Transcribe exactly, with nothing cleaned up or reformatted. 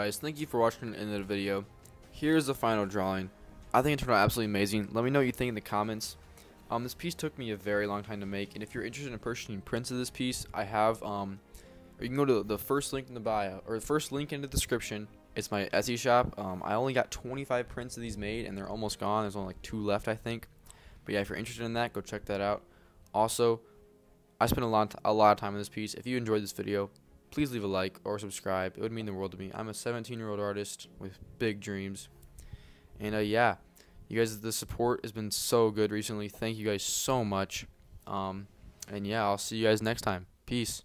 guys, thank you for watching the end of the video. Here's the final drawing. I think it turned out absolutely amazing. Let me know what you think in the comments. Um, this piece took me a very long time to make, and if you're interested in purchasing prints of this piece, I have, um, or you can go to the first link in the bio, or the first link in the description. It's my Etsy shop. Um, I only got twenty-five prints of these made, and they're almost gone. There's only like two left, I think. But yeah, if you're interested in that, go check that out. Also, I spent a lot, a lot of time on this piece. If you enjoyed this video, please leave a like or subscribe. It would mean the world to me. I'm a seventeen-year-old artist with big dreams. And uh, yeah, you guys, the support has been so good recently. Thank you guys so much. Um, and yeah, I'll see you guys next time. Peace.